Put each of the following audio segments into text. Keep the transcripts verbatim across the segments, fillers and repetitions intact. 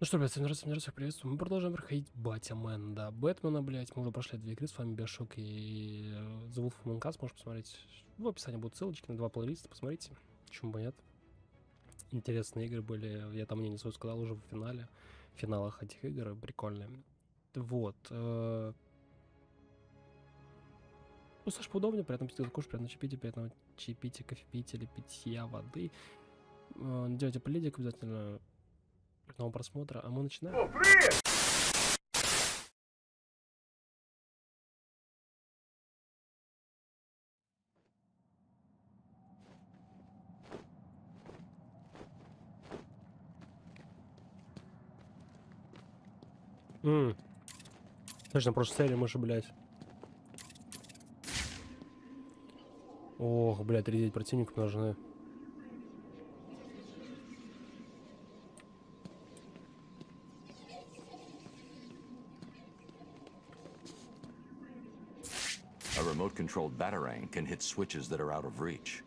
Ну что, ребят, всем здравствуйте, меня всех приветствую. Мы продолжаем проходить Батямен, да, Бэтмена, блять. Мы уже прошли две игры, с вами Биошок и The Wolf Among Us. Можешь посмотреть, в описании будут ссылочки на два плейлиста, посмотрите, почему бы нет. Интересные игры были, я там мне не свой сказал уже в финале, в финалах этих игр, прикольные. Вот. Э... Ну, Саш, поудобнее, приятно пить, кушать, приятно чипите, приятного чипите, кофе пить или питья воды. Э, делайте пледик обязательно. Приятного просмотра, а мы начинаем. О, привет! Ммм. Точно, в прошлой серии мыши, блядь. Ох, блядь, редеть противников нужны. Controlled batarang can hit switches that are out of reach.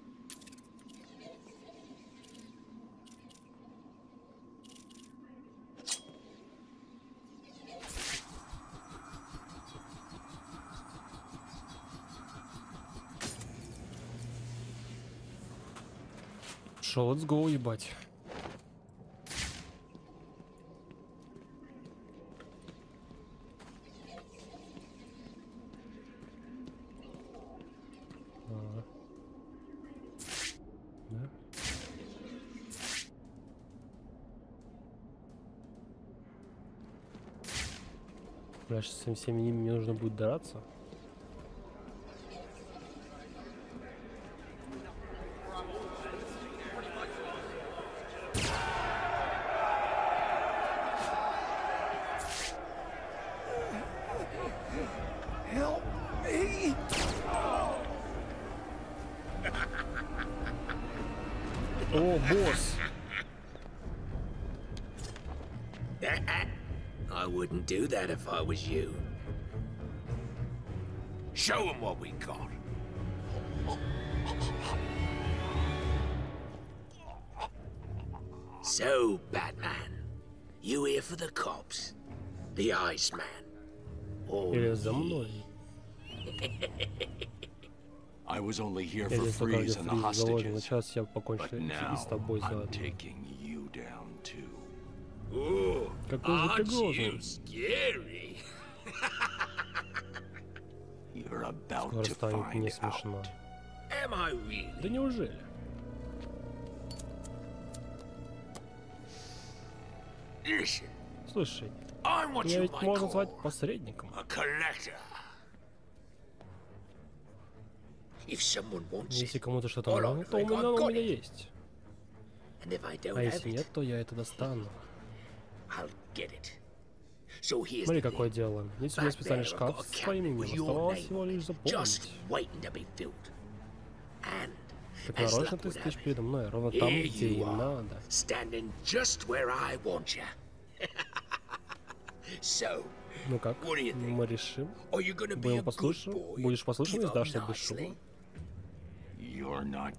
So let's go, ебать. Со всеми ними мне нужно будет драться. О, босс! I wouldn't do that if I was you. Show them what we got. So, Batman, you here for the cops, the Iceman, or me? I was only here for Freeze and the hostages, but now I'm taking you down too. Ooh, aren't you scary? You're about to find out. Am I really? Да неужели? Слушай, меня ведь можно звать посредником. Если кому-то что-то нужно, то у меня у меня есть. А если нет, то я это достану. Смотри, какое дело. Здесь у меня специальный шкаф с твоим именем. Оставалось всего лишь запомнить. Как нарочно ты стоишь передо мной, ровно там, где и надо. Ну как, мы решим? Будем послушным? Будешь послушным и сдашься без шума?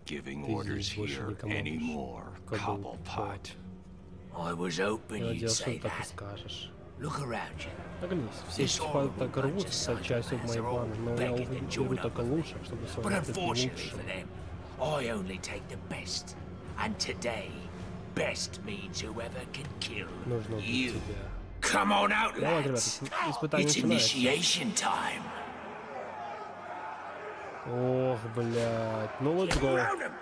Ты здесь больше никому не Cobblepot. Я надеялся, что ты так и скажешь. Оглянись, все типа так рвутся частью в мои планы, но я уберу только лучше, чтобы с вами быть лучшим. Нужно убить тебя. Давай, ребята, испытание начинается. Ох, блядь, ну let's go.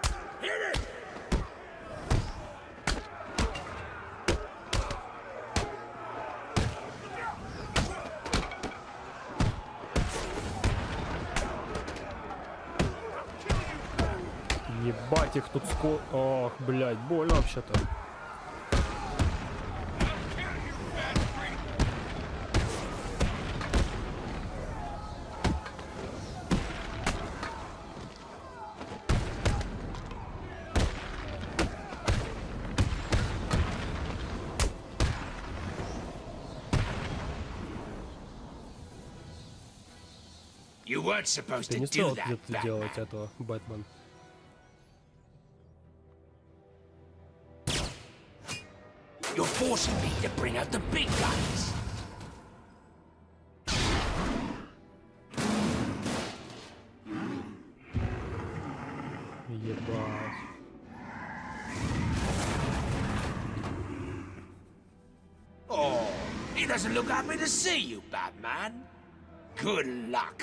Ебать, их тут сколько... Ох, блядь, больно вообще-то. Ты не стал где-то делать этого, Бэтмен. forcing me to bring out the big guns. Yeah, boss. Oh, he doesn't look happy to see you, Batman. Good luck.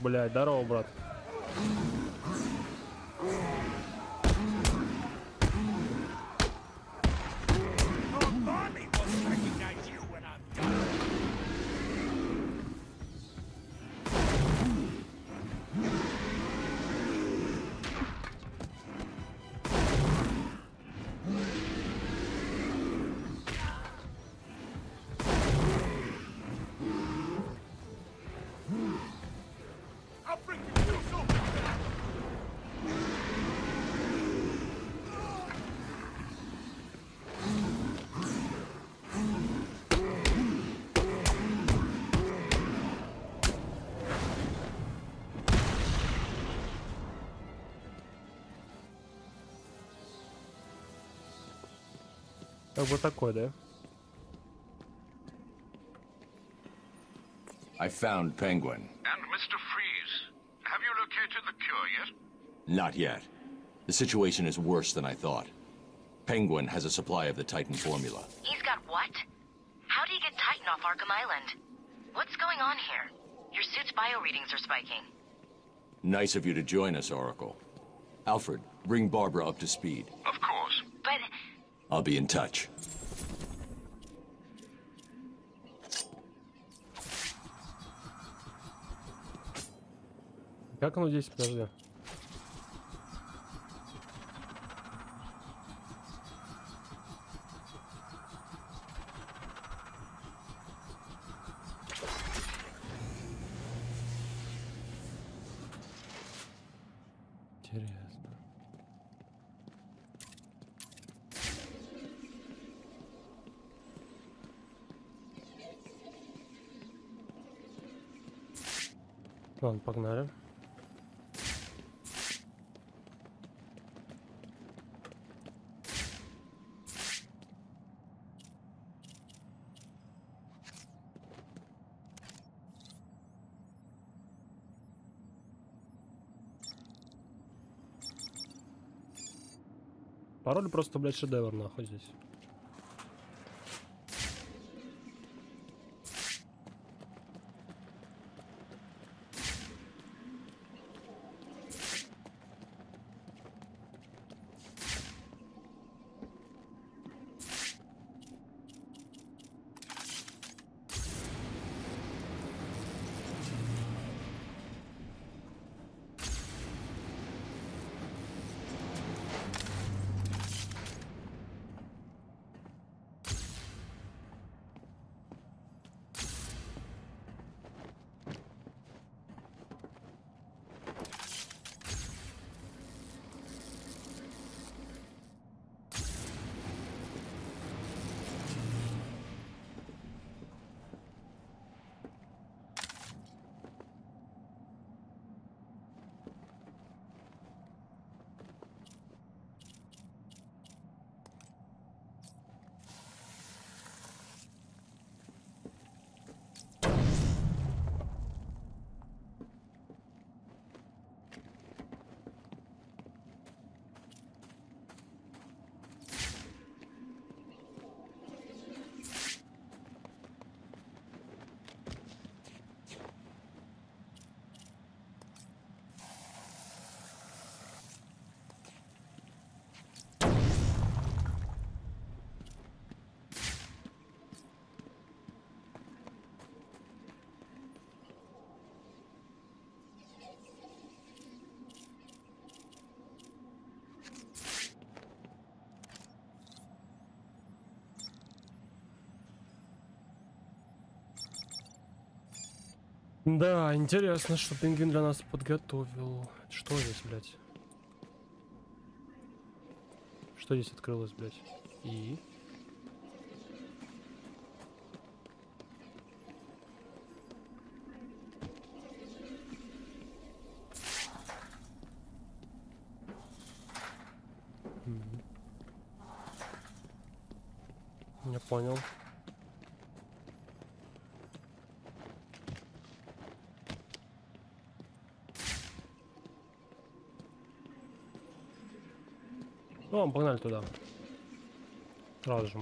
Блядь, здорово, брат. Вот такой, да? I found Penguin. And Mister Freeze. Have you located the cure yet? Not yet. The situation is worse than I thought. Penguin has a supply of the Titan formula. He's got what? How do you get Titan off Arkham Island? What's going on here? Your suit's bio readings are spiking. Nice of you to join us, Oracle. Alfred, bring Barbara up to speed. Of course. But... I'll be in touch. Как оно здесь, подожди? Ладно, погнали. Пароль просто, блядь, шедевр нахуй здесь. Да, интересно, что Пингвин для нас подготовил. Что здесь, блядь? Что здесь открылось, блядь? И... Я понял. Ну, погнали туда. Сразу же.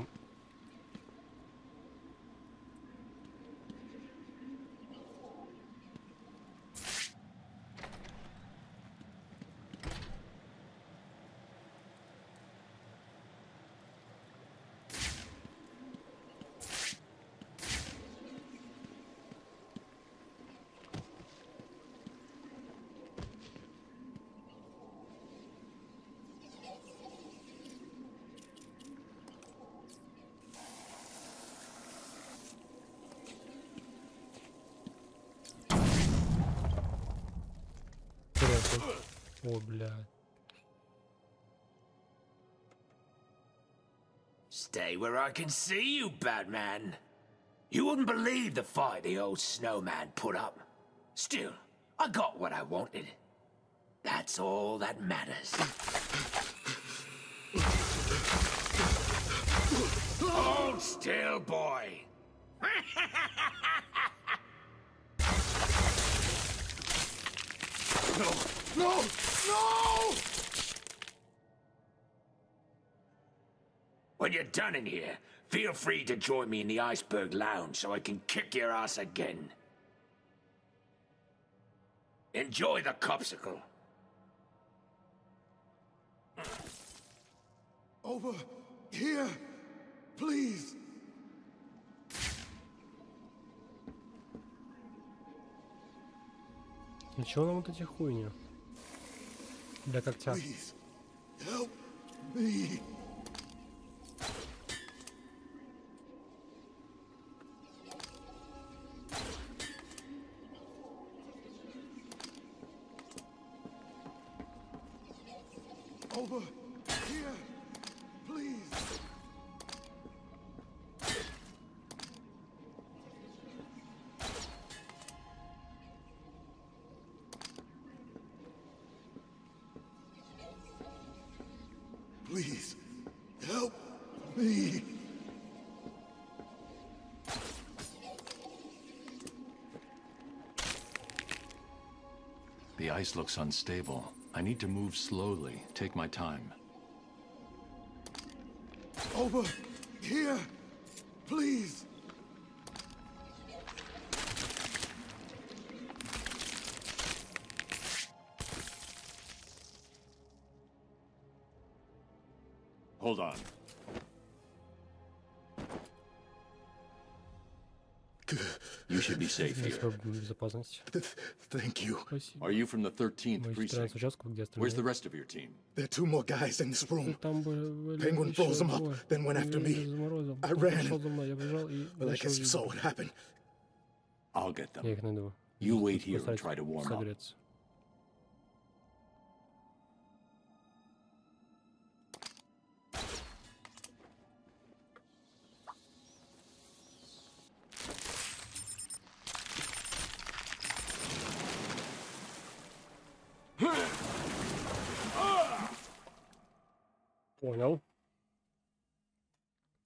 О, бля. Stay where I can see you, Batman. You wouldn't believe the fight the old snowman put up. Still, I got what I wanted. That's all that matters. Hold still, boy. No, no, no! When you're done in here, feel free to join me in the Iceberg Lounge so I can kick your ass again. Enjoy the Copsicle. Over here, please. Для чего нам вот эти хуйни? Для когтя. Please, help me. The ice looks unstable. I need to move slowly. Take my time. Over here, please. Hold on. You should be safe here. Thank you. Are you from the thirteenth precinct? Where's the rest of your team? There are two more guys in this room. Penguin froze them up, then went after me. I ran, but I guess you saw what happened. I'll get them. You wait here and try to warm up. Понял.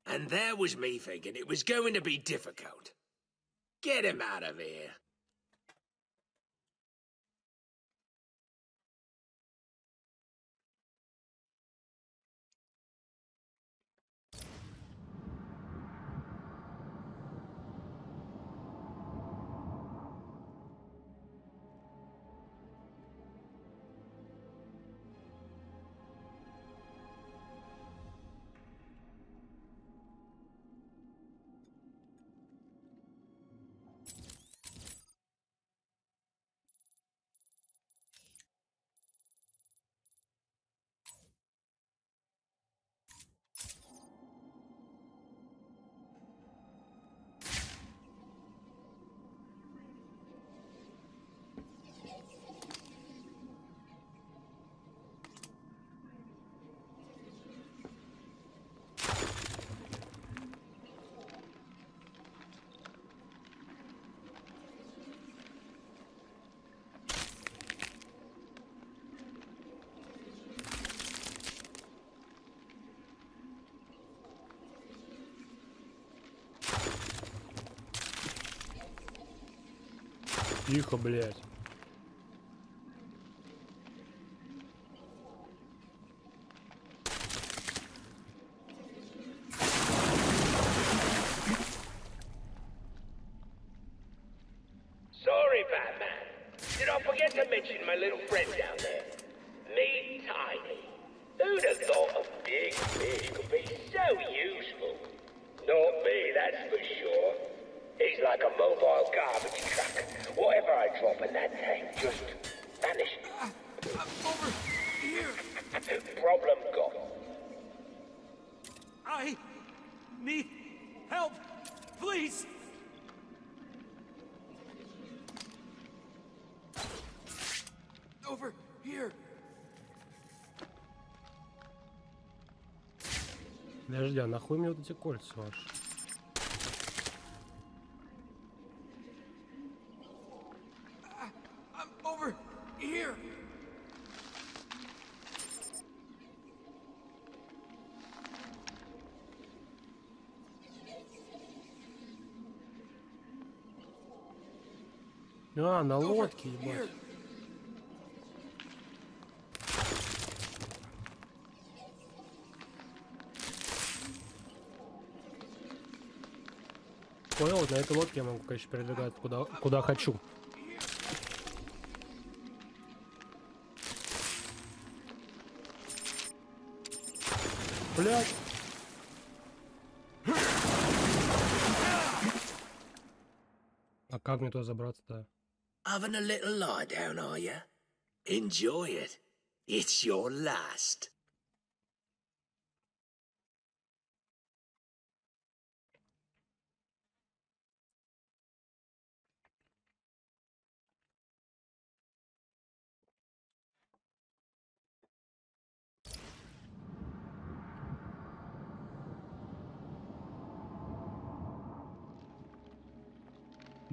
And there was me thinking it was going to be difficult. Get him out of here. Тихо, блядь. Подожди, а нахуй мне вот эти кольца ваши? А, на лодке, ебать. Понял, вот на этой лодке я могу, конечно, передвигать куда, куда хочу. Блядь. А как мне туда забраться-то? Having a little lie down, are you? Enjoy it. It's your last.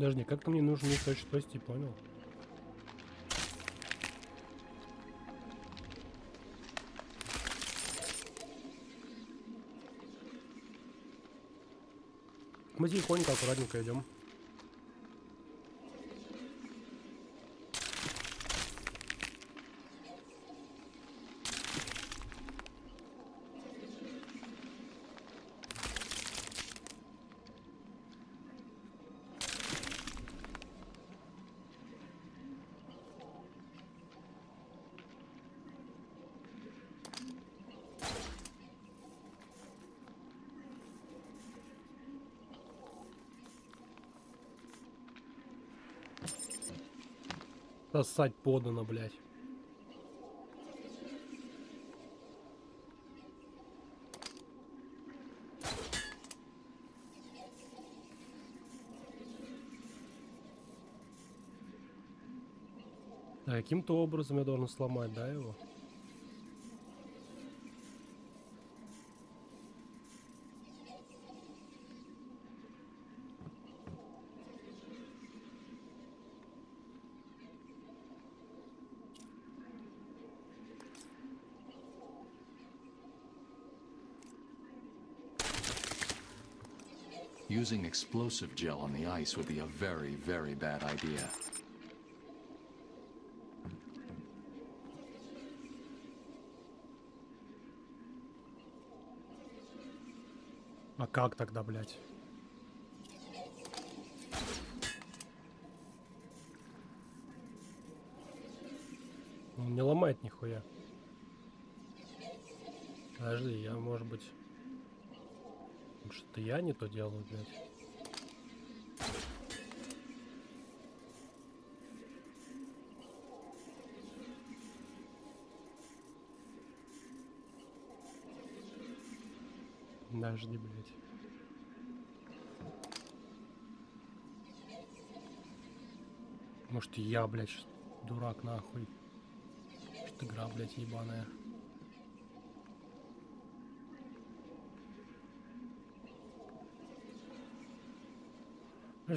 Подожди, как-то мне нужно их точности, понял? Мы тихонько, аккуратненько идем. Сосать подано, блядь. Да, каким-то образом я должен сломать, да, его? Using explosive gel on the ice would be a very, very bad idea. А как тогда, блядь? Он не ломает нихуя. Подожди, я, может быть... Что-то я не то делаю, блядь. Дожди, блядь. Может, я, блядь, дурак нахуй. Что игра, блядь, ебаная.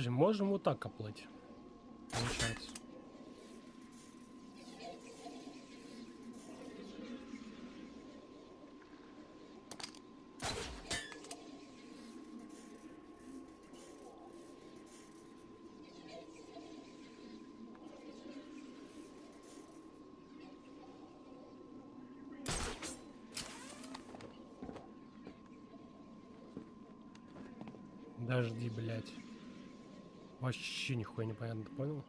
Можем вот так оплыть. Получается. Подожди, блядь. Вообще нихуя непонятно, понял?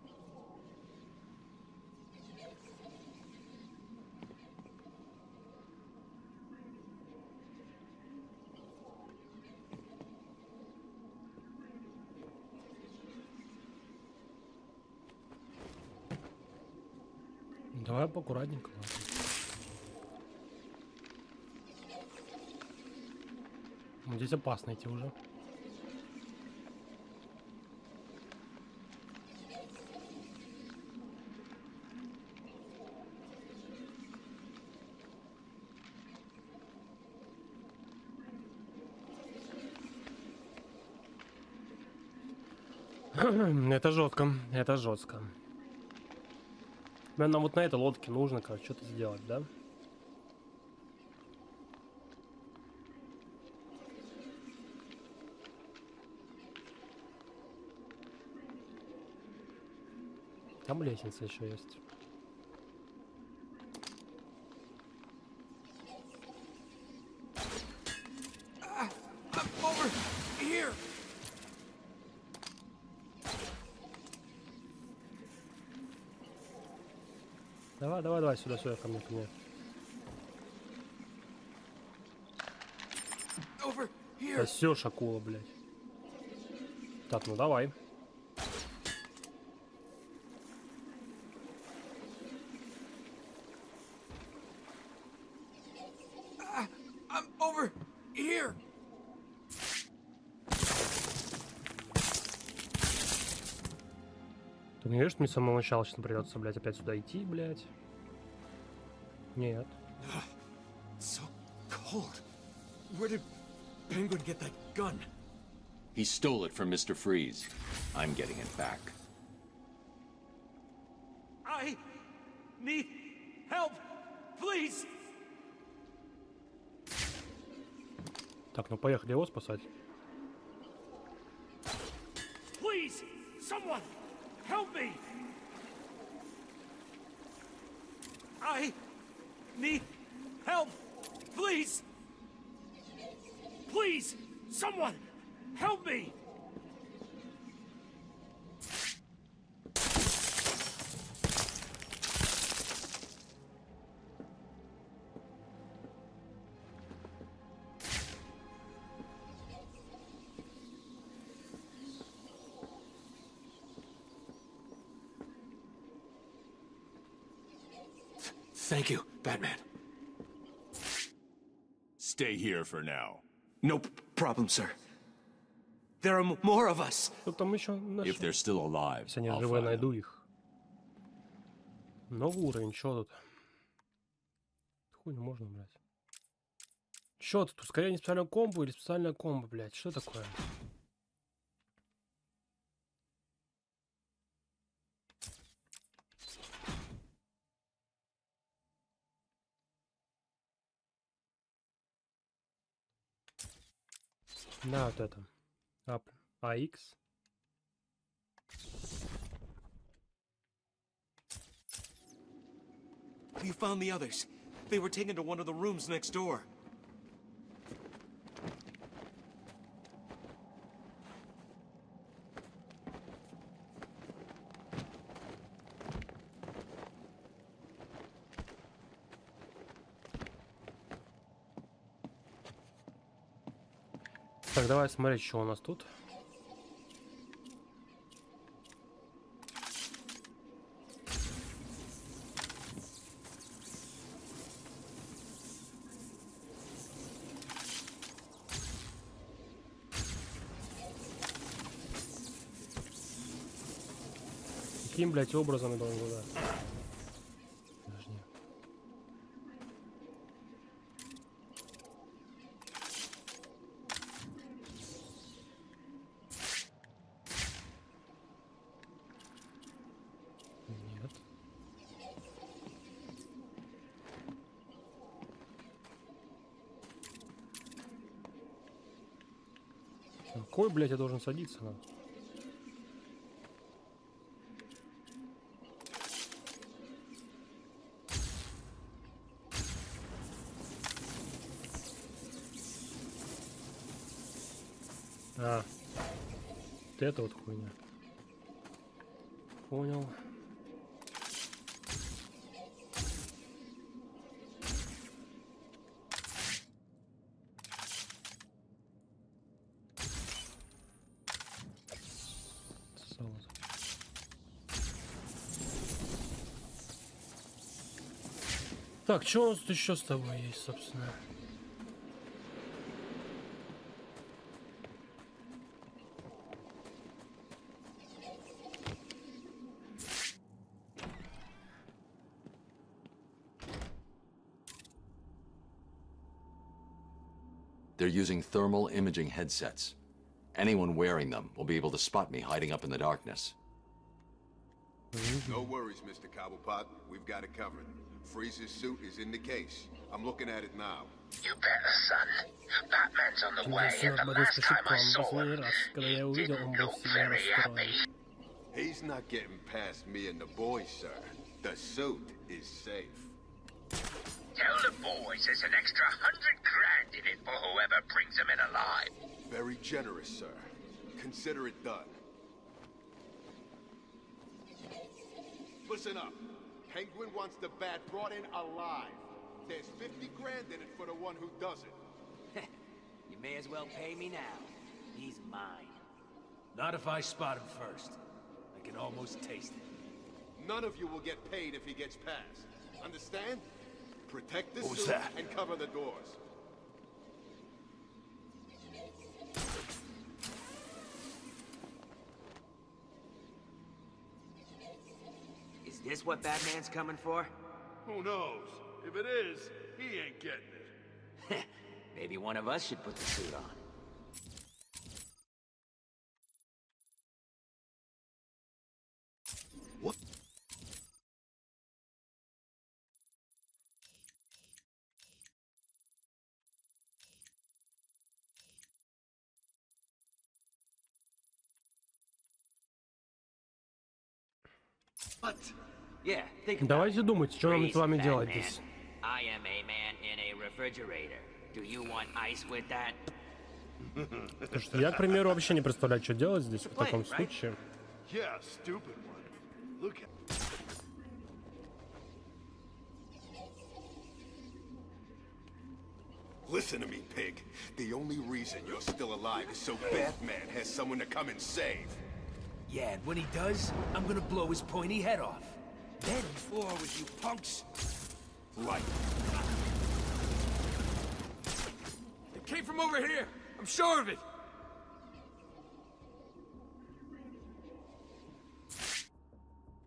Давай поаккуратненько. Здесь опасно идти уже. Это жестко, это жестко. Нам вот на этой лодке нужно, короче, что-то сделать, да? Там лестница еще есть. Давай, давай, давай, сюда, сюда, ко мне, ко мне. Да все, шакула, блядь. Так, ну давай. Не веришь, мне с самого начала сейчас придется, блядь, опять сюда идти, блядь. Нет. So cold. Where did Penguin get that gun? He stole it from Mister Freeze. I'm getting it back. I need help, please. Так, ну поехали его спасать. Please, someone. Help me! I need help! Please! Please! Someone! Help me! Thank you, Batman. Stay here for now. No problem, sir. There are more of us. If they're still alive, I'll find them. Новый уровень, чё тут? Хуй не можно, блядь. Чё тут? Ускорение специального комбо или специальная комбо, блядь? Что такое? Да, вот это. Up. эй икс. We found the others. They were taken to one of the rooms next door. Так, давай смотреть, что у нас тут. Каким, блядь, образом я должен туда? Какой, блядь, я должен садиться на? А. это вот хуйня. Понял. Так, что у нас еще с тобой есть, собственно? They're using thermal imaging headsets. Anyone wearing them will be able to spot me hiding up in the darkness. No worries, Mister Cobblepot. We've got it covered. Freeze's suit is in the case. I'm looking at it now. You better, son. Batman's on the way, and the last time I saw him, he didn't look very happy. He's not getting past me and the boys, sir. The suit is safe. Tell the boys there's an extra hundred grand in it for whoever brings him in alive. Very generous, sir. Consider it done. Listen up. Penguin wants the bat brought in alive. There's fifty grand in it for the one who does it. You may as well pay me now. He's mine. Not if I spot him first. I can almost taste it. None of you will get paid if he gets passed. Understand? Protect this suit and cover the doors. Is this what Batman's coming for? Who knows? If it is, he ain't getting it. Maybe one of us should put the suit on. What? What? Yeah, think about Давайте it. Думать, что нам с вами делать здесь. I am a man in a refrigerator. Do you want ice with that? Я, к примеру, вообще не представляю, что делать здесь в таком случае. Yeah, stupid one. Look at... Listen to me, pig. The only reason you're still alive is so Batman has someone to come and save. Yeah, and when he does, I'm gonna blow his pointy head off. Then forward with you punks. Right. It came from over here. I'm sure of it.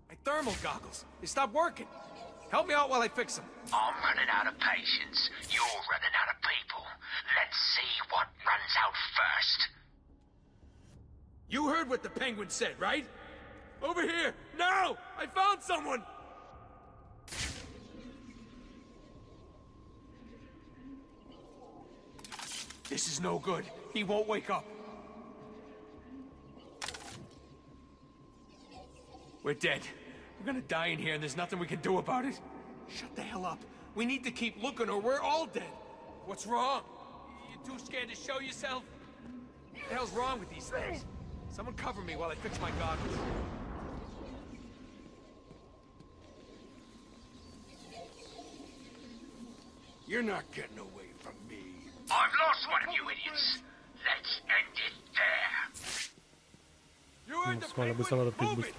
My thermal goggles. They stopped working. Help me out while I fix them. I'm running out of patience. You're running out of people. Let's see what runs out first. You heard what the Penguin said, right? Over here! Now! I found someone! This is no good. He won't wake up. We're dead. We're gonna die in here and there's nothing we can do about it. Shut the hell up. We need to keep looking or we're all dead. What's wrong? You too scared to show yourself? What the hell's wrong with these things? Someone cover me while I fix my goggles. You're not getting away from me. I've lost one of you idiots. Let's end it there. You heard the penguin. Move it.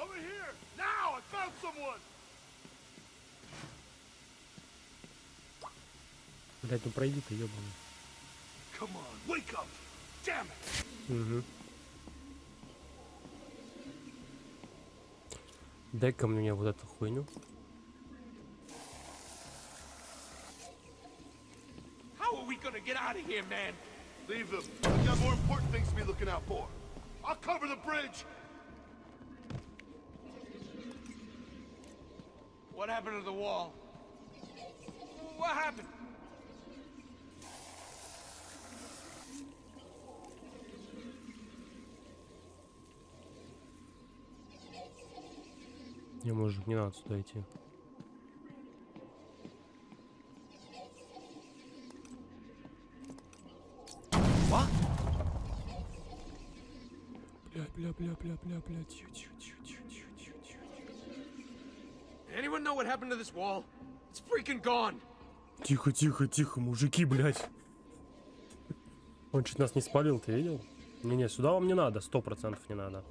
Over here. Now I found someone. Блять, ну пройди ты, ёбаный. Come on, wake up. Damn it. Угу. Дай-ка мне вот эту хуйню. How are we gonna get out of here, man? Leave them. I've got more important things to be looking out for. I'll cover the bridge. What happened to the wall? What happened? Не, может, не надо сюда идти. blah blah blah blah blah blah. Anyone know what happened to this wall? It's freaking gone. Тихо, тихо, тихо, мужики, блядь. Он чуть нас не спалил, ты видел? Не-не, сюда вам не надо, сто процентов не надо.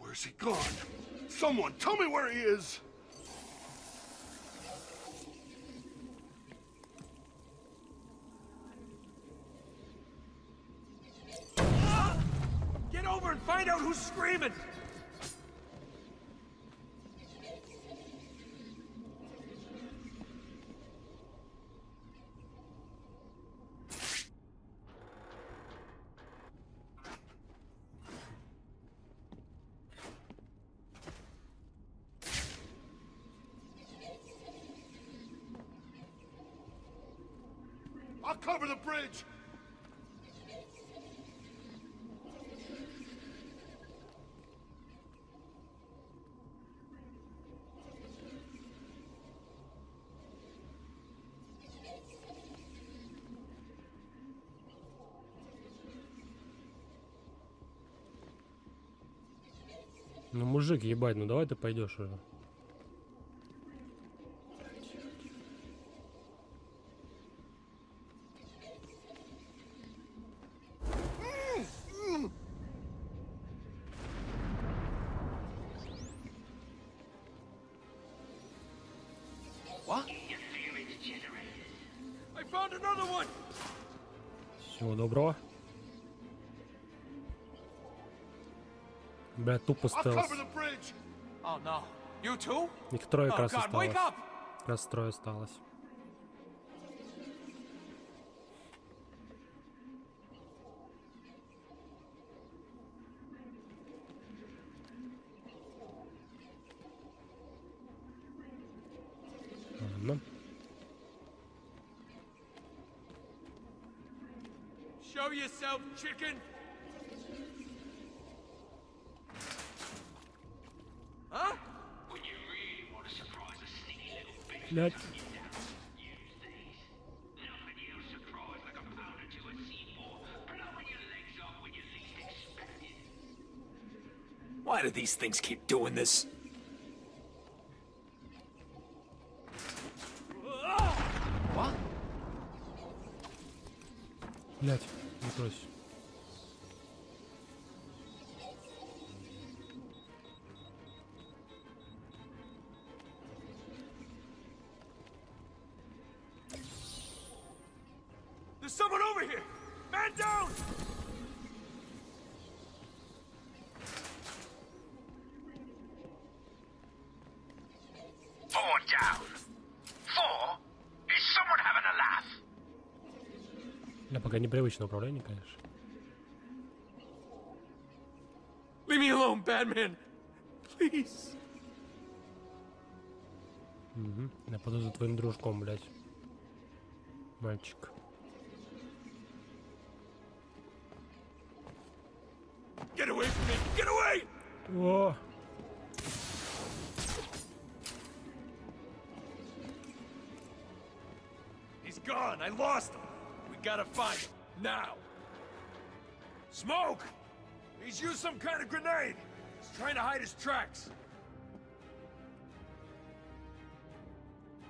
Where's he gone? Someone tell me where he is! Get over and find out who's screaming! I'll cover the bridge! Ну, мужик, ебать, ну давай ты пойдешь уже. Всего доброго. Бля, тупо стелс. Их трое как раз осталось. Как раз трое осталось. Ладно. Show yourself, chicken! Huh? When you really want to surprise a sneaky little bitch, use these. Nothing you'll surprise like a powder to a seaboard. Blowing your legs off when you least expect it. Why do these things keep doing this? What? Блядь. Не прось. There's someone over here. Man down. Four down. Four. Is someone having a laugh? Я пока непривычное управление, конечно. Leave me alone, Batman. Please. Угу. Я пойду за твоим дружком, блядь. Мальчик. Get away from me. Get away. О. He's gone. I lost him. Gotta find him now. Smoke! He's used some kind of grenade. He's trying to hide his tracks.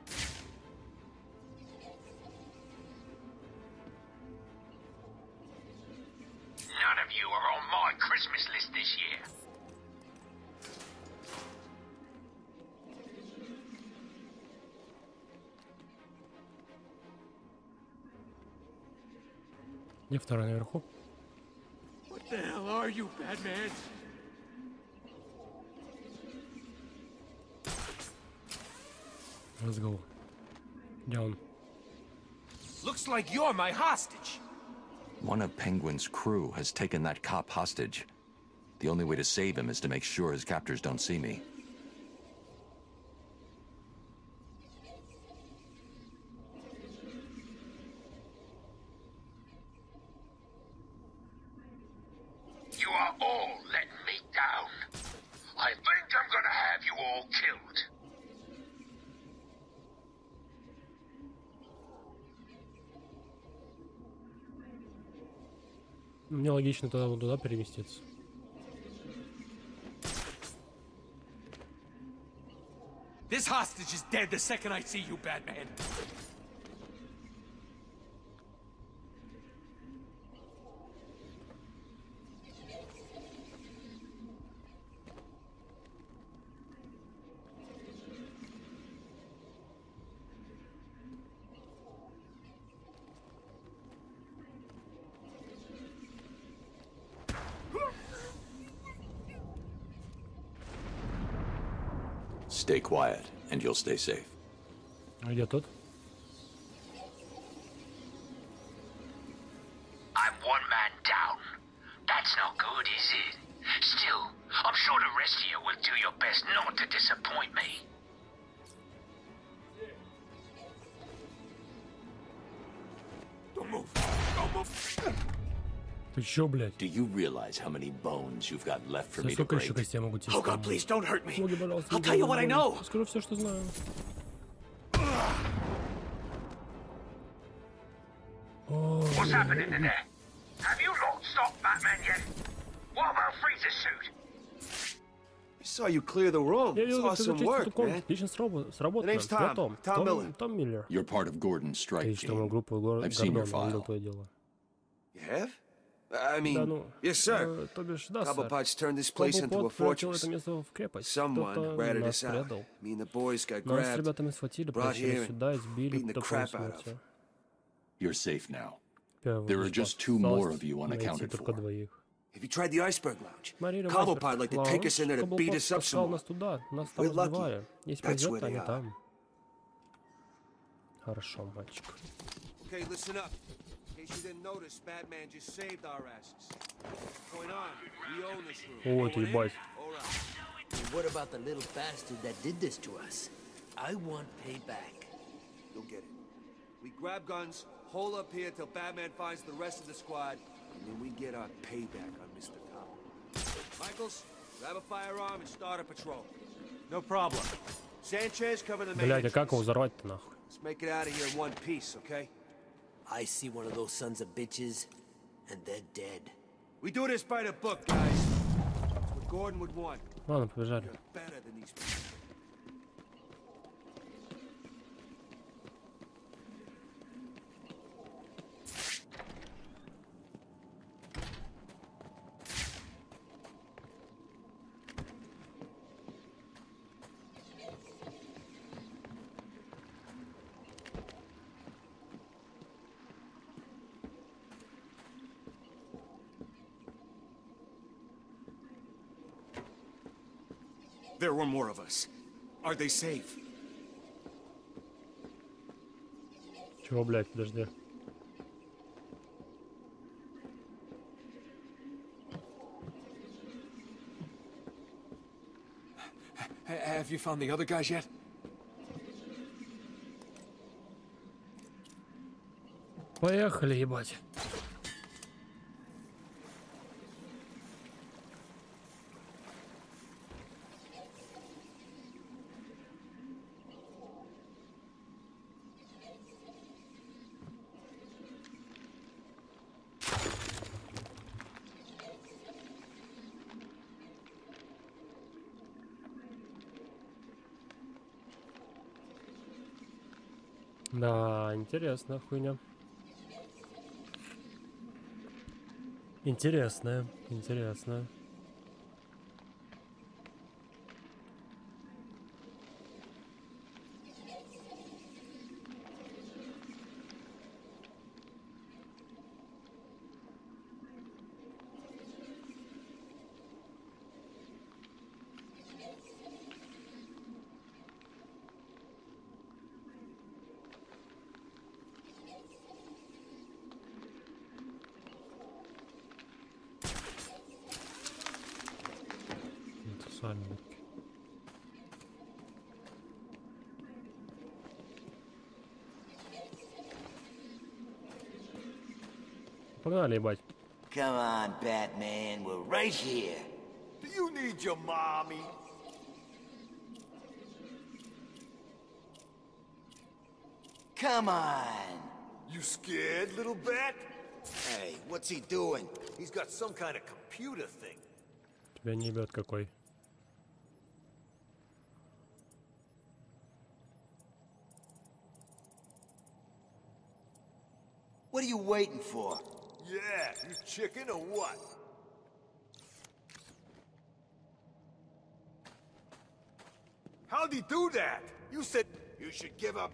None of you are on my Christmas list this year. Где второй наверху? What the hell are you, Batman? Let's go. Где он? Looks like you're my hostage. One of Penguin's crew has taken that cop hostage. The only way to save him is to make sure his captors don't see me. all let me down. I think I'm gonna have you all killed. Мне логично тогда вот туда переместиться. This hostage is dead the second I see you, Batman. Stay quiet, and you'll stay safe. I get it. I'm one man down. That's not good, is it? Still, I'm sure the rest of you will do your best not to disappoint me. Don't move. Don't move. Do you realize how many bones you've got left for me to break? Oh God, please don't hurt me. I'll tell you what I know. What's happening in there? Have you lot stopped Batman yet? What about Freeze's suit? I saw you clear the room. It's awesome work, man. The name's Tom. Tom Miller. You're part of Gordon's strike team. I've seen your file. You have? I mean, да, ну, yes, sir. Uh, бишь, да, Cobblepot's turned this place into a fortress. Someone ratted us out. I mean, the boys got grabbed, brought here, and beaten the crap out of. You're safe now. There are just two more of you unaccounted for. Have you tried the iceberg lounge? Cobblepot like to take us in there to beat us up some more. We're lucky. That's where they are. Okay, listen up. You didn't notice, Batman just saved our asses. Going on, we own this room. Oh, dude, boys. What about the little bastard that did this to us? I want payback. You'll get it. We grab guns, hole up here till Batman finds the rest of the squad, and then we get our payback on Mister Tom. Michaels, grab a firearm and start a patrol. No problem. Sanchez, cover the main entrance. Let's make it out of here in one piece, okay? I see one of those sons of bitches, and they're dead. We do this by the book, guys. That's what Gordon would want. You're better than these people. There were more of us. Are they safe? Чего, блядь, подожди. Have you found the other guys yet? Поехали, ебать. Да, интересная хуйня. Интересная, интересная. Погнали, ебать. Come on, Batman, we're right here. Do you need your mommy? Come on. You scared, little bat? Hey, what's he doing? He's got some kind of computer thing. Тебя не ебёт какой. What are you waiting for? Yeah, you chicken or what? How'd he do that? You said you should give up.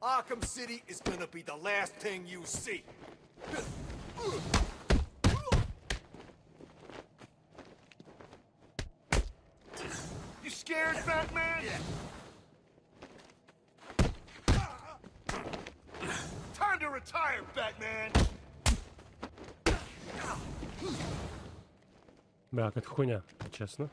Arkham City is gonna be the last thing you see. You scared, Batman? Time to retire, Batman. Бля, какая-то хуйня, честно.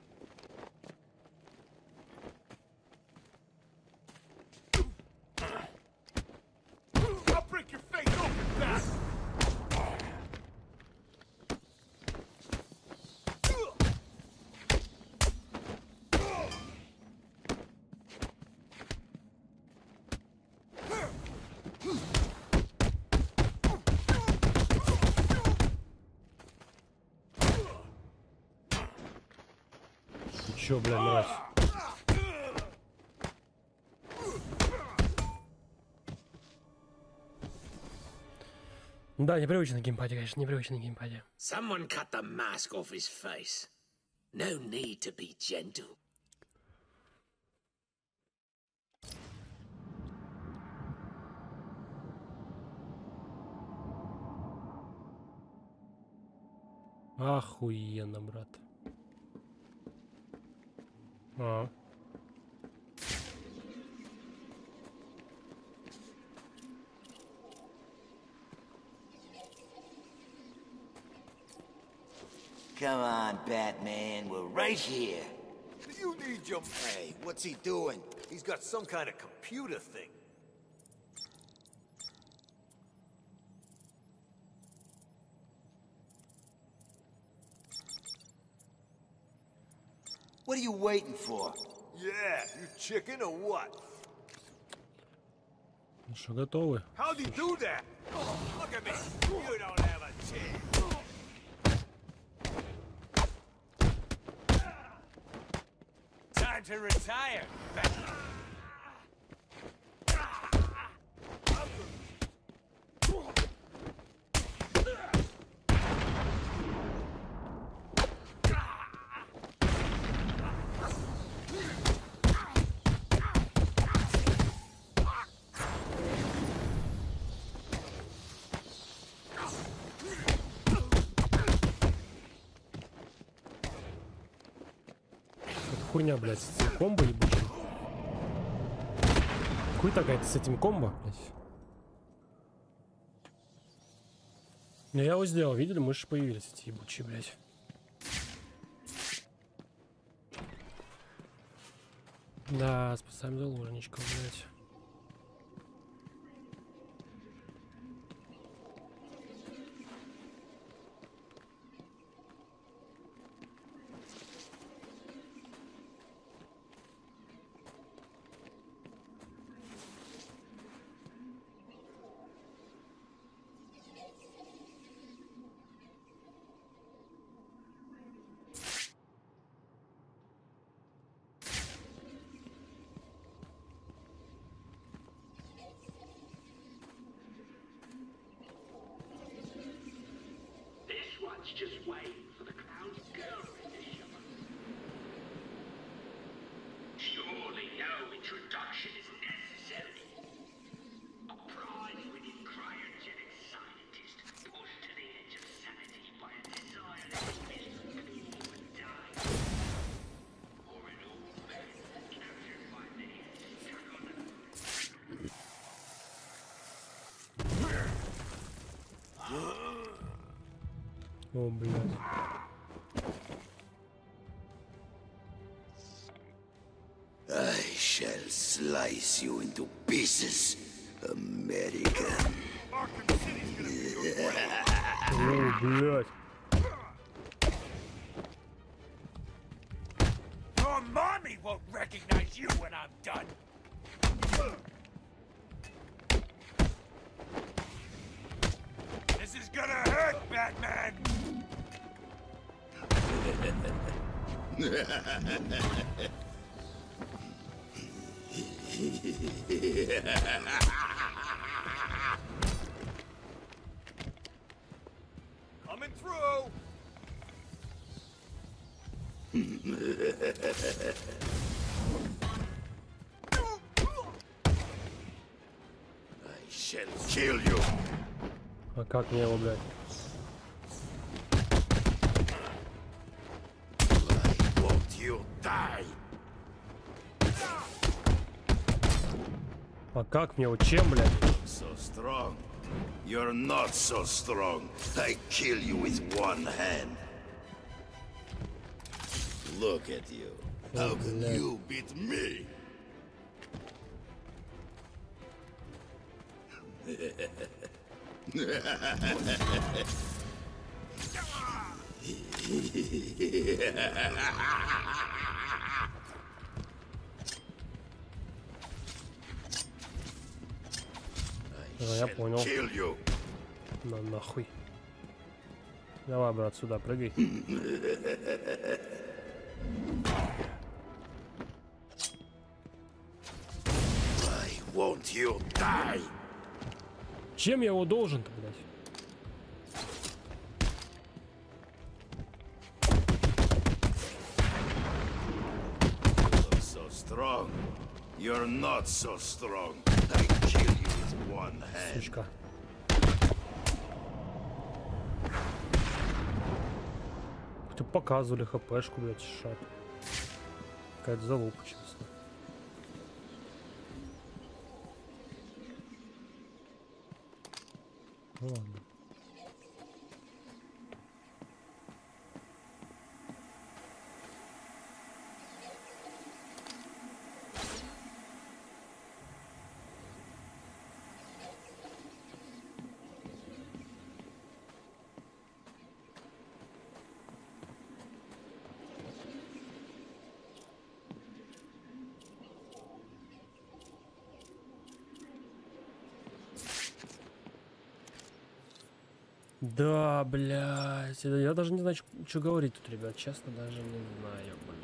Чё, бля, мразь? Да, непривычный геймпад, конечно, непривычный геймпад. Someone cut the mask off his face. No need to be gentle. Охуенно, брат. А. Come on, Batman, we're right here. Do you need your... Hey, what's he doing? He's got some kind of computer thing. What are you waiting for? Yeah, you chicken or what? Ну что, готовы? How do you do that? Look at me. You don't have a chance. Time to retire. Хуйня, блядь, с этим комбо ебучим. Хуй такая-то с этим комбо, блядь. Но я его сделал, видели, мыши появились эти ебучие, блядь. Да, спасаем заложничков, блядь. Just wait for the clown's girl edition. Surely no introduction is necessary. A prize-winning cryogenic scientist pushed to the edge of sanity by a desire that his people would die. Or an old man captured by the Sargon. О, блядь. shall slice you into pieces, American. Arkham City's gonna be your friend. Oh, good. Your mommy won't recognize you when I'm done. This is gonna hurt, Batman. Coming through. I shall kill you. А как мне его, блядь? А как мне его, чем, блядь? So strong. You're not so strong. I kill you with one hand. Look at you. How can you beat me? Я понял. На нахуй. Давай, брат, сюда прыгай. Чем я его должен-то, блядь? You're not so strong. I kill you with one hand. Сучка. Хотя показывали хпшку, блядь, шат. Какая-то залупа, честно. Ну ладно. Да, блядь, я даже не знаю, что говорить тут, ребят, честно, даже не знаю, блядь.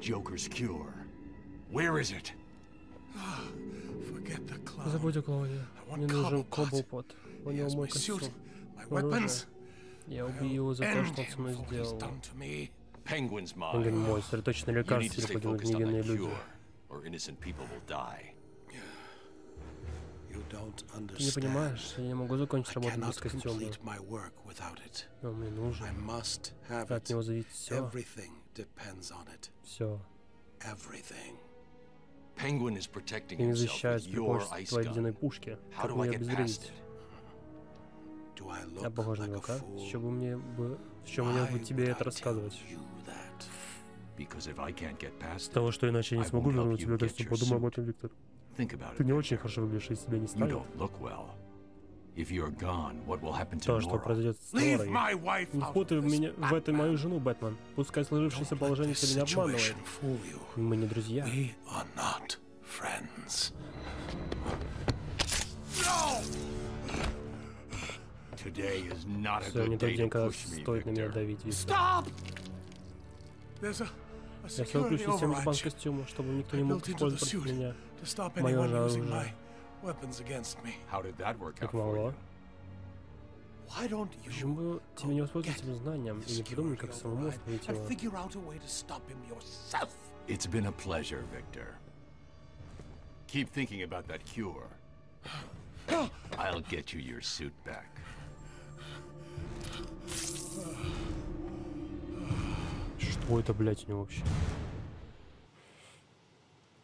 Joker's cure. Where is it? Забудь о клоуне. Мне нужен Cobblepot. У него мой костюм. Я убью его за то, что он со мной сделал. Penguin мой, средоточное лекарство, если поднимут невинные люди. Ты не понимаешь, я не могу закончить работу без костюма. Но мне нужно. От него зависит все. Все. Penguin is protecting himself with your ice gun. How do I get past it? Do I look like a fool? Why would I tell you that? Because if I can't get past it, I won't help you get your suit. Think about it, Victor. You don't look well. If you're gone, what will happen to Nora? Leave my wife out of this, Batman. Пускай сложившееся положение тебя не обманывает. Мы не друзья. We are not friends. No! Today is not a good day to push me, Victor. Stop! There's a security override. I built into the suit to stop anyone using my weapons against me. How did that work out for you? Why don't you and figure out a way to stop him yourself? It's been a pleasure, Victor. Keep thinking about that cure. I'll get you your suit back. Ой, это, блядь, не вообще.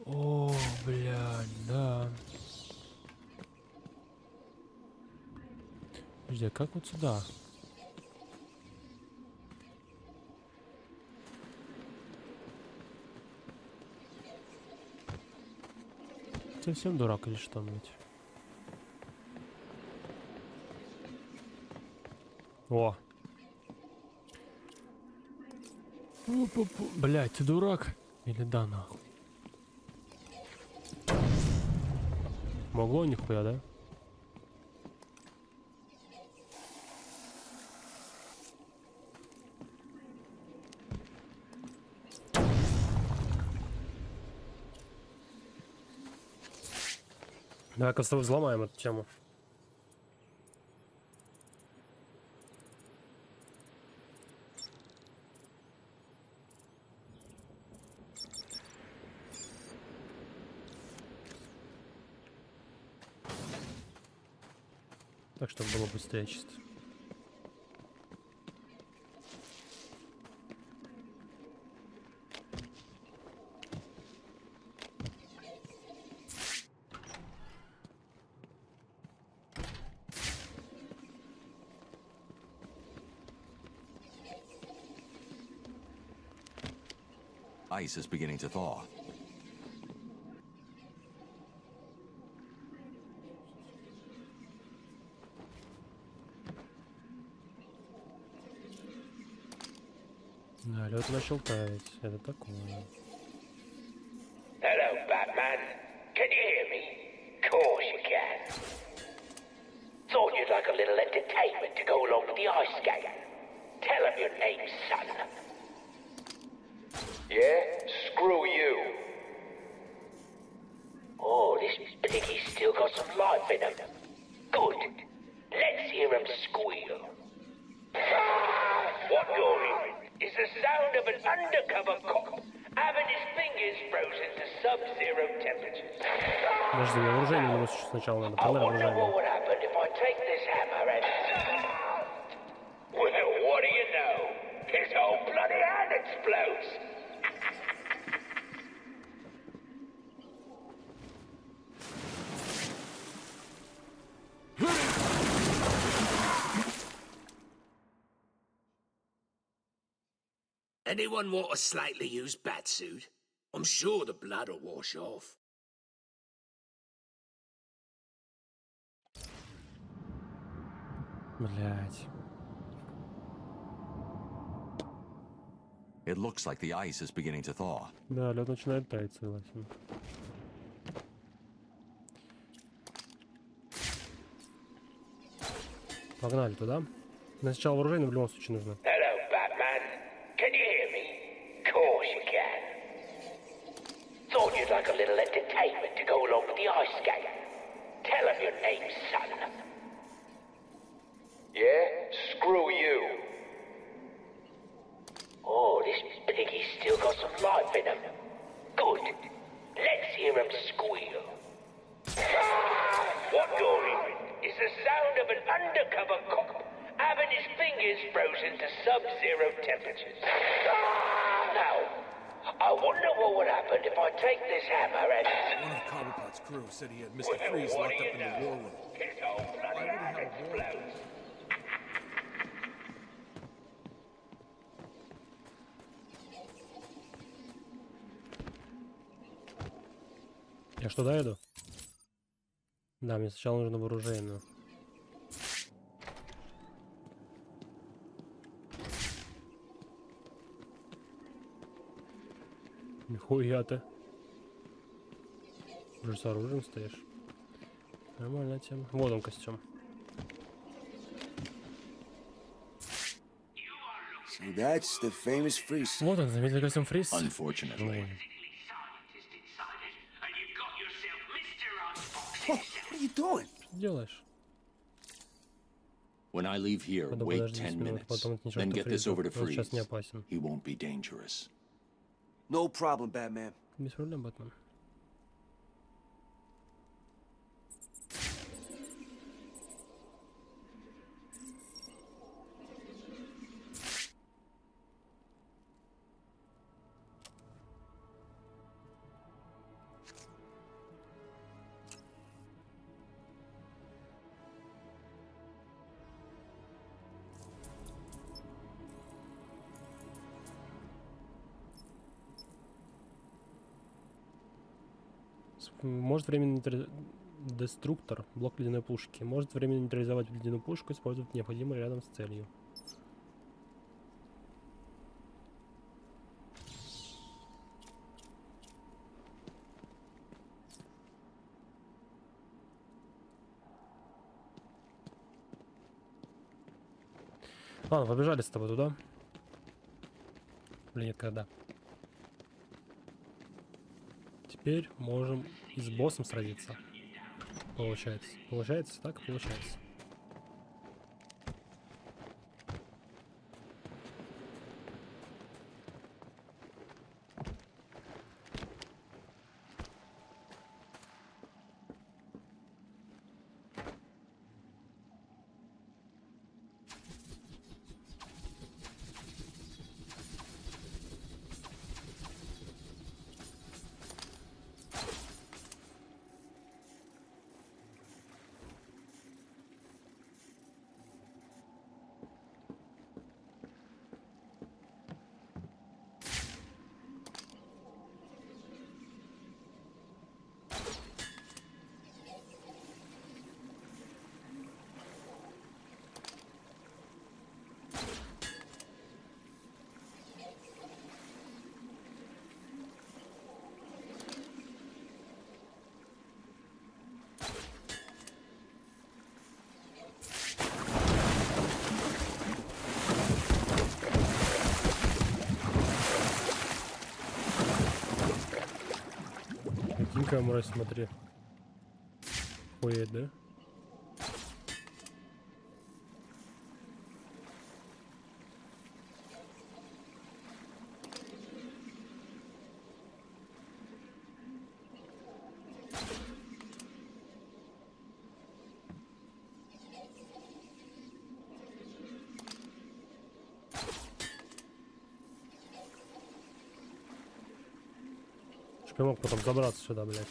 О, блядь, да. Подожди, а как вот сюда? Совсем дурак или что, блядь? О! Блядь, ты дурак? Или да, нахуй? Могло нихуя, да? Давай, кажется, взломаем эту тему. Так, чтобы было быстрее чисто. Ice is beginning to thaw. Да, лед начал таять. Это такое. Hello, Batman. Can you hear me? Of course you can. Thought you'd like a little entertainment to go along with the ice skate. Tell him your name, son. Yeah? Screw you. Oh, this piggy's still got some life in him. Good. Let's hear him squeal. What you're hearing is the sound of an undercover cop having his fingers frozen to sub-zero temperatures. I wonder what would happen if I take this hammer and... Well, what do you know? His whole bloody hand explodes. Anyone want a slightly used bat suit? I'm sure the blood will wash off. It looks like the ice is beginning to thaw. Да, лед начинает таять, согласен. Погнали туда. Сначала вооружение в любом случае нужно. Like a little entertainment to go along with the ice skate. Tell him your name, son. Yeah? Screw you. Oh, this piggy's still got some life in him. Good. Let's hear him squeal. What you're hearing is the sound of an undercover cop having his fingers frozen to sub-zero temperatures. Now, I wonder what would happen if I take this hammer and... One of Cobblepot's crew said he had Mister Well, Freeze locked up in know? the war room. His whole bloody hand explodes. Я что, доеду? Да, мне сначала нужно вооружение. Нихуя-то. Уже с оружием стоишь. Нормальная тема. Вот он костюм. So that's the famous Freeze. Вот он, знаменитый костюм Фриз. Unfortunately. What are you doing? Что делаешь? When I leave here, wait ten minutes, then get this over to Freeze. He won't be dangerous. No problem, Batman. Без проблем, Батман. Может временно нейтрализовать деструктор, блок ледяной пушки. Может временно нейтрализовать ледяную пушку, использовать необходимое рядом с целью. Ладно, побежали с тобой туда. Блин, нет, когда. Теперь можем и с боссом сразиться. Получается. Получается, так и получается. Мразь, смотри. Хуеть, да? Я мог потом забраться сюда, блядь.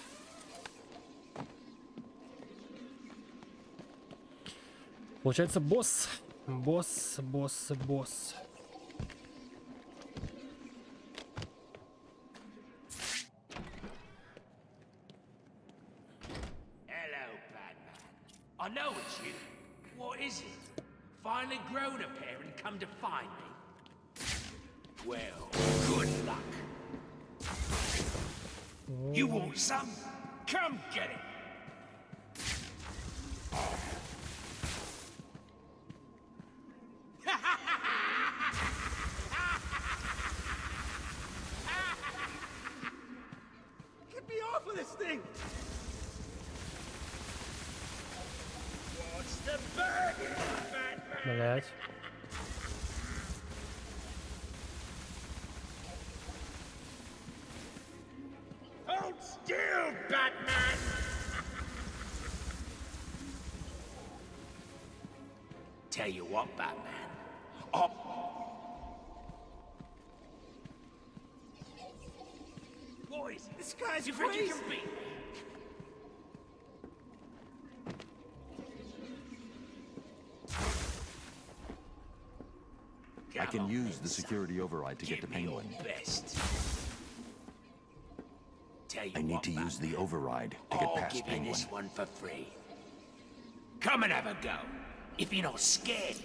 Получается босс. Босс, босс, босс. Hello, bad man. I know it's you. What is it? Finally grown up here and come to find me. Well, good luck. You want some? Come get it! Get me off of this thing! What's the burden, Batman? Tell you what, Batman. Oh. Boys, this guy's you crazy. You think you can beat? I can use the security override to get to Penguin. Best. Tell you I need what, to Batman. use the override to get I'll past give Penguin. You this one for free. Come and have a go. If you're not scared.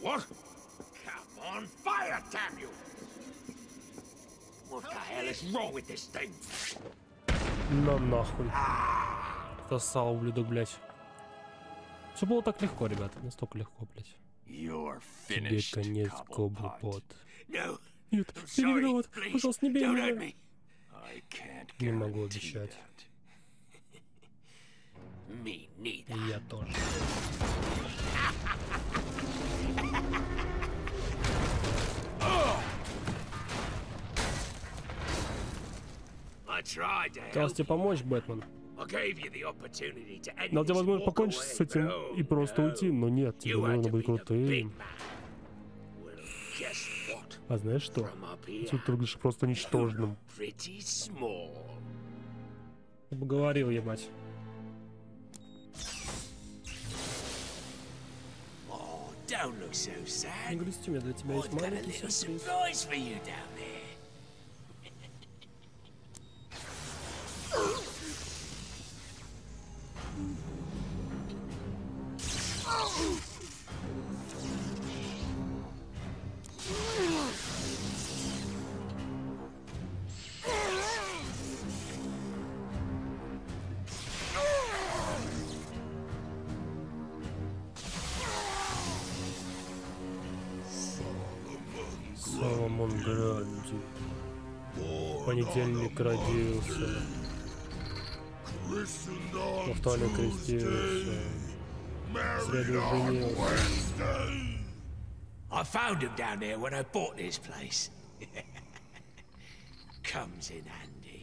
What? Come on, fire, damn you! What the hell is wrong with this thing? На нахуй. Засал, ублюдок, блядь. Все было так легко, ребят. Настолько легко, блядь. Тебе конец, Cobblepot. Нет, я не виноват. Пожалуйста, не бей меня. Не могу обещать. Me neither. Я тоже. Пытался тебе помочь, Бэтмен. Дал тебе возможность покончить с этим и просто уйти, но нет, тебе нужно быть крутым. А знаешь что? Тут ты выглядишь просто ничтожным. Говорил, ебать. Don't look so sad. I've got a little surprise for you down there. Among Us. Понедельник родился. Во вторник крестился. В среду женился. I found him down there when I bought this place. Comes in handy.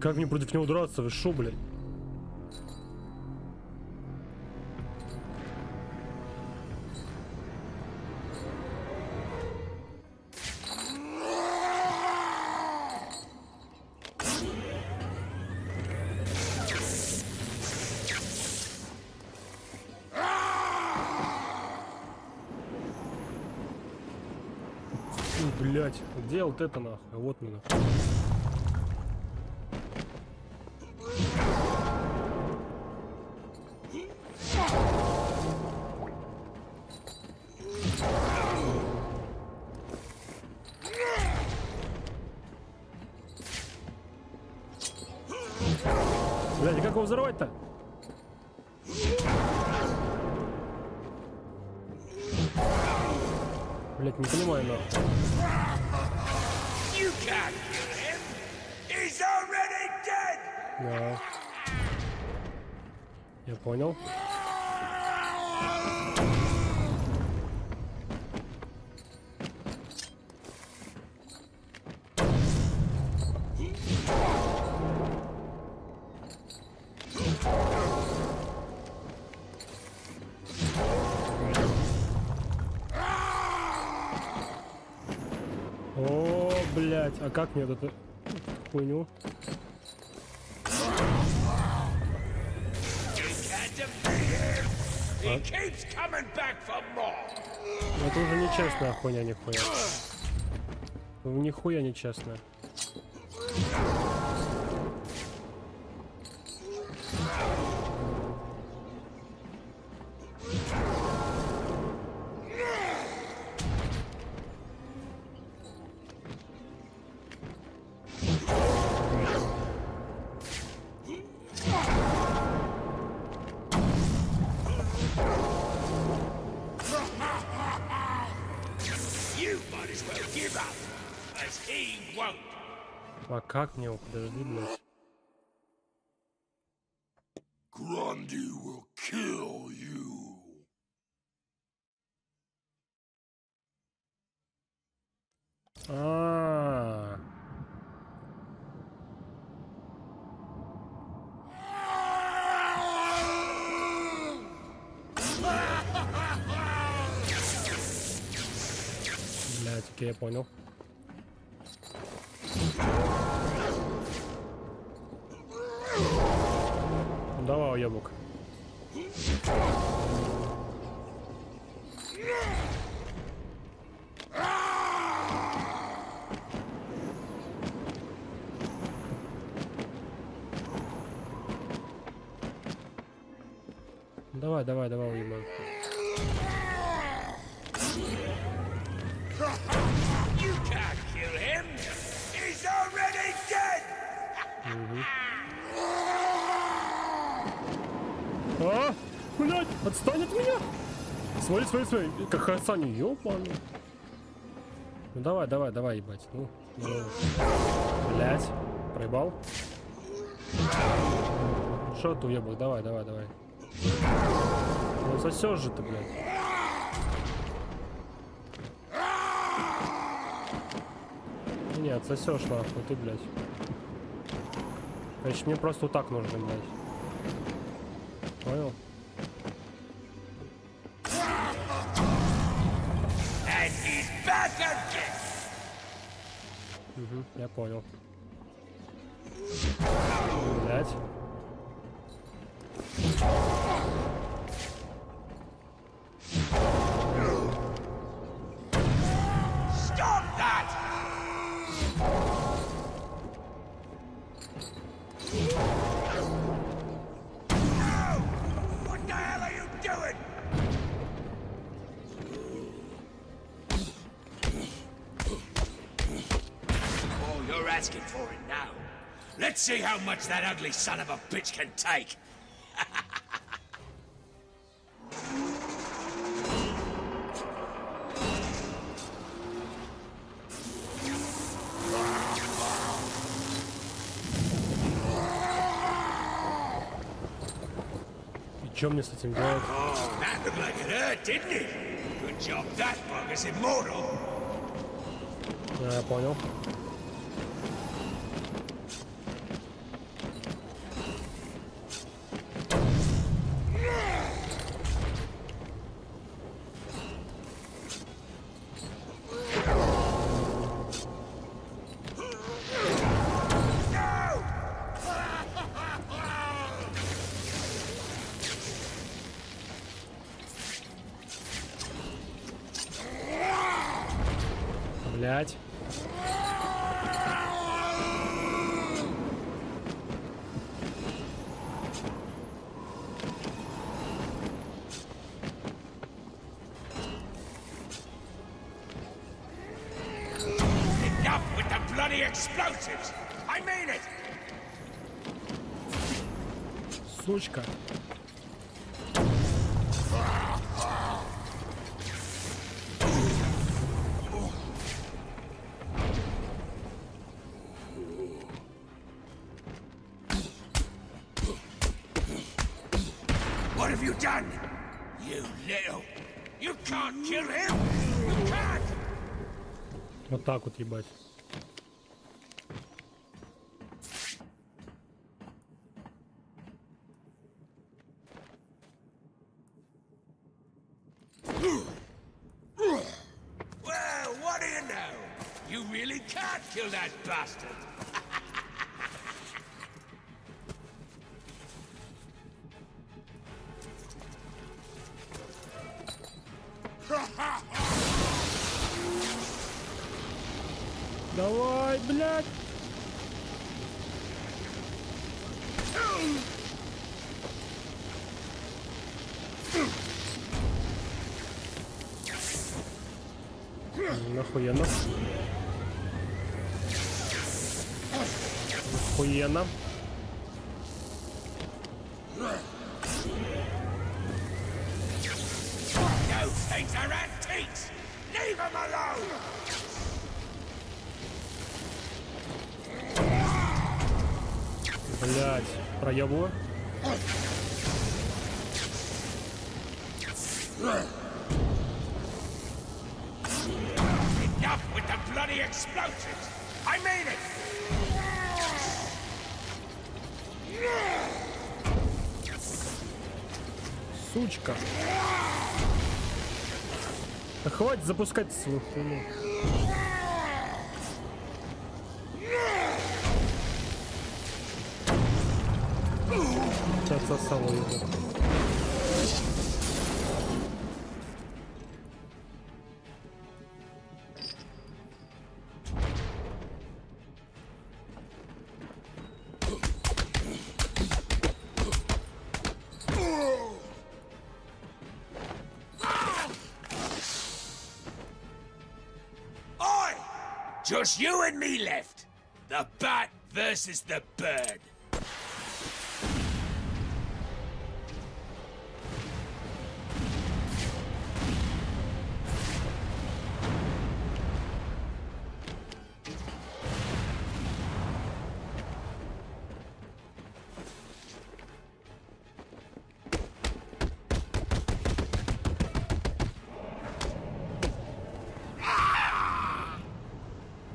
Как мне против него драться? Вы шо, блядь? Блять, где вот это нахуй? Вот мы нахуй. Блять, как его взорвать-то? Блять, не понимаю нахуй. Да. Я понял. О, блядь, а как мне вот эту хуйню? Это уже нечестная хуйня, нихуя. Нихуя нечестная. А как мне его? Подожди, блядь. Grundy will kill you. А-а-а. Блядь, окей, я понял. Давай, уебок. Давай, давай, давай, уебок. А, блядь, отстань от меня! Смотри, смотри, смотри, как хасани, ёпаный. Ну давай, давай, давай, ебать. Ну, ну. Блядь, проебал. Шо ты, уебок, давай, давай, давай. Ну сосёшь же ты, блядь. Нет, сосёшь нахуй, ты, блядь. Значит, мне просто вот так нужно, блядь. Понял. Угу, я понял. Блять. Asking for it now. Let's see how much that ugly son of a bitch can take. Что мне с этим делать? Да, понял. Сучка. What have you done? You little. You can't kill him. You can't. Вот так вот, ебать. Давай, блядь! Нахуяно. Нахуяно. Блять, проебываю. Enough with the bloody explosions. I made it. Сучка. Да хватит запускать свою хуйню. Отсосало его. Oi! Just you and me left. The bat versus the bird.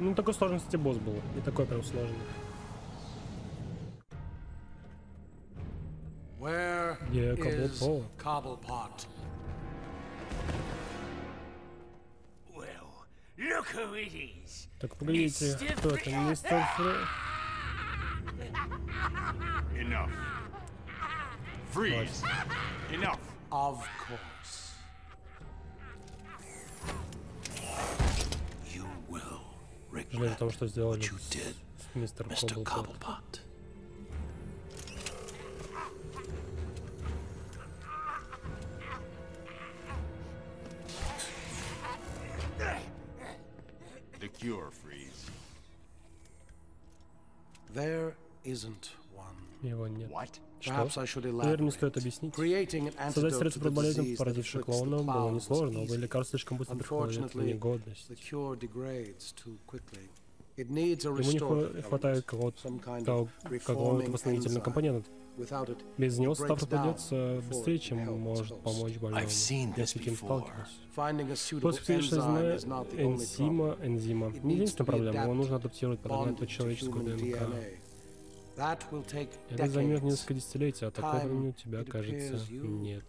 Ну, такой сложности босс был, не такой прям сложный. Где Cobblepot? Так, погодите, кто это? мистер Freeze. Жаль того, что сделали с мистером Cobblepot. The cure, Freeze. There isn't one. Его нет. What? Наверное, не стоит объяснить. Создать средство от болезни, породившей клоуна, было несложно, но лекарства слишком быстро приходят в негодность. Ему не хватает какого-то восстановительного компонента. Без него стартап придется быстрее, чем может помочь больному. Я с этим сталкиваюсь. Поиск псевдоэнзима, энзима, энзима. Не единственная проблема, его нужно адаптировать под человеческую ДНК. Это займет несколько десятилетий, а такого времени у тебя, кажется, нет.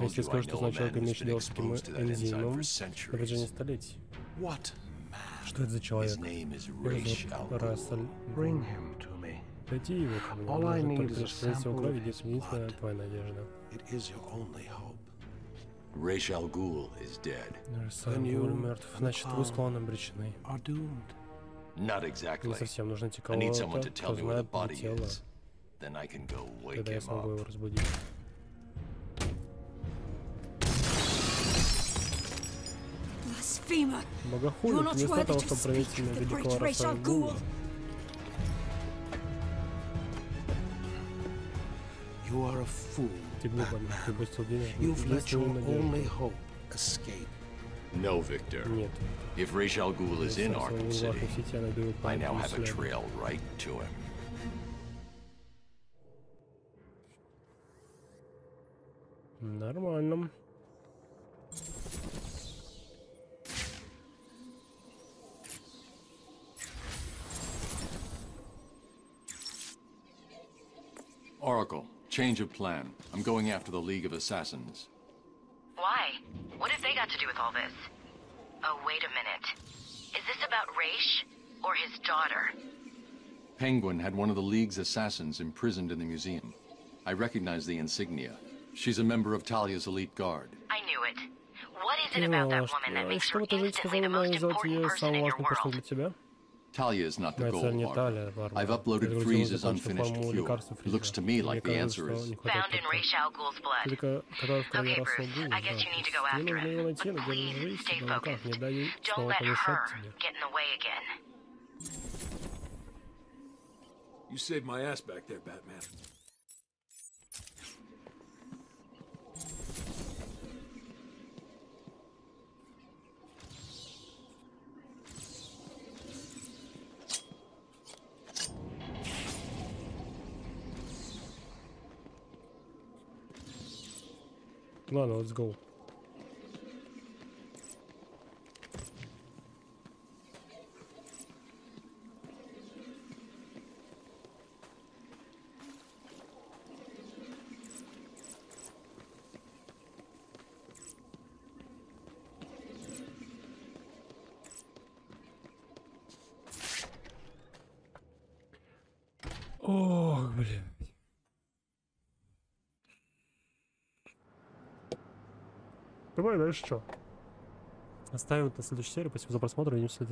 Если скажешь, что знаю человека, имеющий дело с таким энзимом на протяжении столетий. Что это за человек? Его Рас аль Гул. Дайте его ко мне, нужно только сохранить его кровь, где единственная твоя надежда. Рас аль Гул мертв, значит, вы с клоном обречены. Не совсем, нужно идти кого-то, кто знает про тело. Тогда я смогу его разбудить. Богохульник, вместо того, чтобы проверить меня великого Рас аль Гула. Ты глупый, ты бросил денег, но ты бросил надежду. No, Victor. If Ra's al Ghul is in Arkham City, I now have a trail right to him. Нормально. Oracle, change of plan. I'm going after the League of Assassins. Why? What have they got to do with all this? Oh, wait a minute. Is this about Ra's or his daughter? Penguin had one of the League's assassins imprisoned in the museum. I recognize the insignia. She's a member of Talia's elite guard. I knew it. What is it about that woman that makes her instantly the most important person in your world? Talia is not the goal, Barbara. I've uploaded Freeze's unfinished cure. It looks to me like the answer is found in Ra's al Ghul's blood. Okay, Bruce, I guess you need to go after him. But please stay focused. Don't let her get in the way again. You saved my ass back there, Batman. Ладно, let's go. Ох, блин. Давай дальше что? Оставим на следующую серию. Спасибо за просмотр. Увидимся.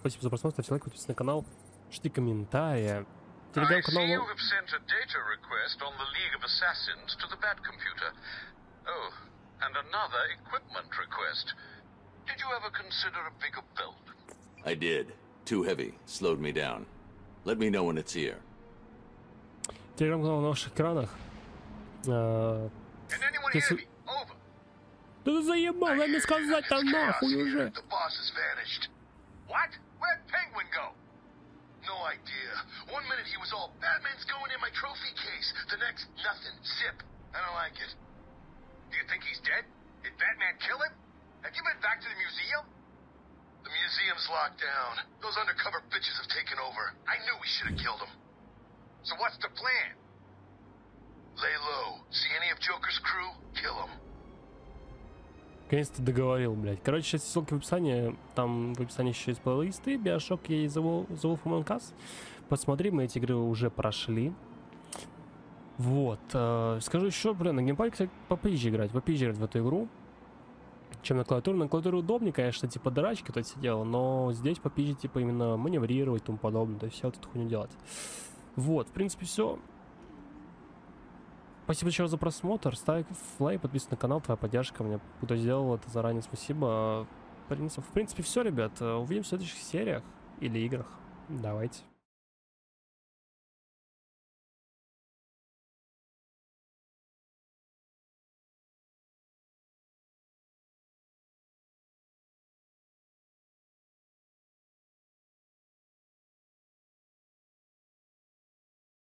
Спасибо за просмотр. Ставьте лайк, подписывайтесь на канал. Ждите комментарии. Телеграм-канал. Телеграм-канал на ваших экранах. Да ты заебал, дай мне сказать, там нахуй уже. Наконец-то договорил, блядь. Короче, ссылки в описании. Там в описании еще есть плейлисты. Bioshock и The Wolf Among Us. Посмотри, мы эти игры уже прошли. Вот. Скажу еще, блин, на геймпаде, кстати, попизже играть. Попизже играть в эту игру, чем на клавиатуре. На клавиатуре удобнее, конечно, типа дырачки тут сидела, но здесь попизже, типа, именно маневрировать и тому подобное. То есть вся вот эту хуйню делать. Вот, в принципе, все. Спасибо еще раз за просмотр, ставь лайк, подписывайся на канал, твоя поддержка мне, кто сделал это заранее, спасибо. В принципе, все, ребят, увидимся в следующих сериях или играх, давайте.